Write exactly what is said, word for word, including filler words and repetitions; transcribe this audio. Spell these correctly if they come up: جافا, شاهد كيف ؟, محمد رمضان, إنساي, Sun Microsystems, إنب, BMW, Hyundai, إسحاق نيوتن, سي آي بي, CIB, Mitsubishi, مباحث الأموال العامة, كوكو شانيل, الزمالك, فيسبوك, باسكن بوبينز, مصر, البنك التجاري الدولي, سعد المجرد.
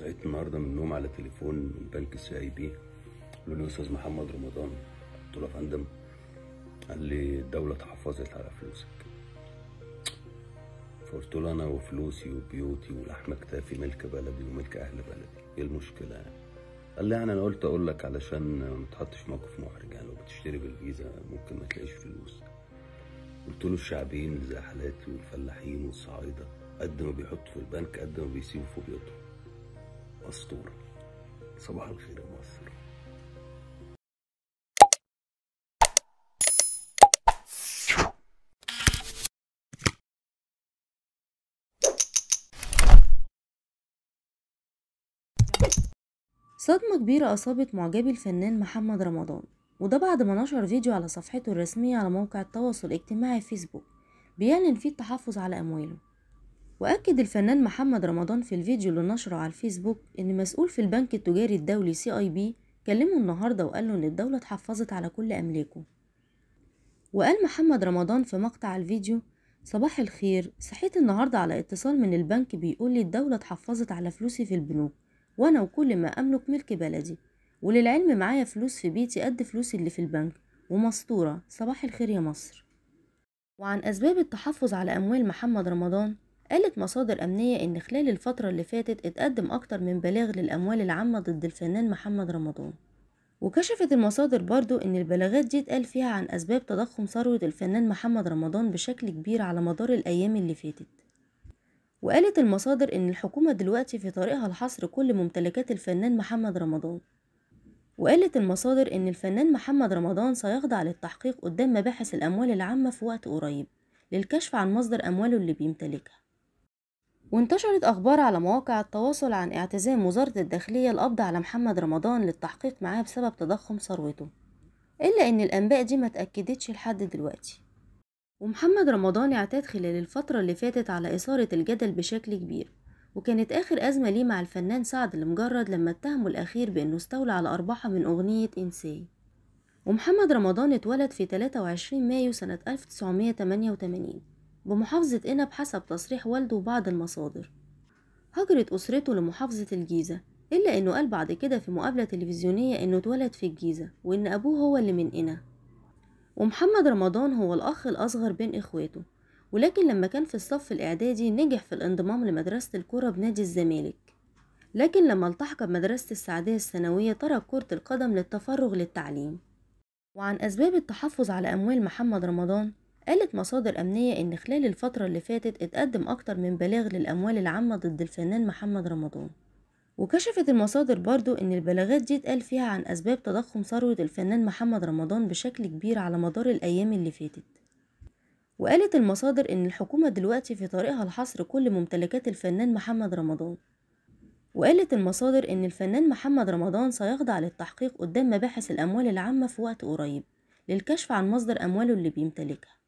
صحيت النهارده من النوم على تليفون من بنك السي اي بي، قالوا لي يا استاذ محمد رمضان. قلت له يا فندم. قال لي الدوله اتحفظت على فلوسك. فقلت له انا وفلوسي وبيوتي ولحم كتافي ملك بلدي وملك اهل بلدي، ايه المشكله يعني؟ قال لي يعني انا قلت اقول لك علشان ما تحطش في موقف محرج، يعني لو بتشتري بالفيزا ممكن ما تلاقيش فلوس. قلت له الشعبيين اللي زي حالاتي والفلاحين والصعايده قد ما بيحطوا في البنك قد ما بيسيبوا في بيوتهم. اسطوره. صباح الخير يا مصر. صدمة كبيرة أصابت معجبي الفنان محمد رمضان، وده بعد ما نشر فيديو على صفحته الرسمية على موقع التواصل الاجتماعي فيسبوك بيعلن فيه التحفظ على أمواله. وأكد الفنان محمد رمضان في الفيديو اللي نشره على الفيسبوك إن مسؤول في البنك التجاري الدولي سي آي بي كلمه النهاردة وقال له إن الدولة اتحفظت على كل أملاكه. وقال محمد رمضان في مقطع الفيديو: صباح الخير، صحيت النهاردة على اتصال من البنك بيقول لي الدولة اتحفظت على فلوسي في البنوك، وأنا وكل ما أملك ملك بلدي، وللعلم معايا فلوس في بيتي قد فلوسي اللي في البنك ومسطورة. صباح الخير يا مصر. وعن أسباب التحفظ على أموال محمد رمضان، قالت مصادر أمنية إن خلال الفترة اللي فاتت اتقدم أكتر من بلاغ للأموال العامة ضد الفنان محمد رمضان. وكشفت المصادر برضو إن البلاغات دي اتقال فيها عن أسباب تضخم ثروة الفنان محمد رمضان بشكل كبير على مدار الأيام اللي فاتت. وقالت المصادر إن الحكومة دلوقتي في طريقها لحصر كل ممتلكات الفنان محمد رمضان. وقالت المصادر إن الفنان محمد رمضان سيخضع للتحقيق قدام مباحث الأموال العامة في وقت قريب للكشف عن مصدر أمواله اللي بيمتلكها. وانتشرت أخبار على مواقع التواصل عن اعتزام وزارة الداخلية القبض على محمد رمضان للتحقيق معاه بسبب تضخم ثروته، إلا إن الأنباء دي ما تأكدتش لحد دلوقتي. ومحمد رمضان اعتاد خلال الفترة اللي فاتت على إثارة الجدل بشكل كبير، وكانت آخر أزمة ليه مع الفنان سعد المجرد لما اتهمه الأخير بأنه استولى على أرباحه من أغنية إنساي. ومحمد رمضان اتولد في ثلاثة وعشرين مايو سنة ألف وتسعمية تمانية وتمانين بمحافظة إنب حسب تصريح والده وبعض المصادر. هجرت أسرته لمحافظة الجيزة، إلا إنه قال بعد كده في مقابلة تلفزيونية إنه اتولد في الجيزة وإن أبوه هو اللي من إنب. ومحمد رمضان هو الأخ الأصغر بين إخواته، ولكن لما كان في الصف الإعدادي نجح في الانضمام لمدرسة الكرة بنادي الزمالك، لكن لما التحق بمدرسة السعدية الثانوية ترك كرة القدم للتفرغ للتعليم. وعن أسباب التحفظ على أموال محمد رمضان، قالت مصادر أمنية إن خلال الفترة اللي فاتت اتقدم أكتر من بلاغ للأموال العامة ضد الفنان محمد رمضان. وكشفت المصادر برضو إن البلاغات دي اتقال فيها عن أسباب تضخم ثروة الفنان محمد رمضان بشكل كبير على مدار الأيام اللي فاتت. وقالت المصادر إن الحكومة دلوقتي في طريقها لحصر كل ممتلكات الفنان محمد رمضان. وقالت المصادر إن الفنان محمد رمضان سيخضع للتحقيق قدام مباحث الأموال العامة في وقت قريب للكشف عن مصدر أمواله اللي بيمتلكها.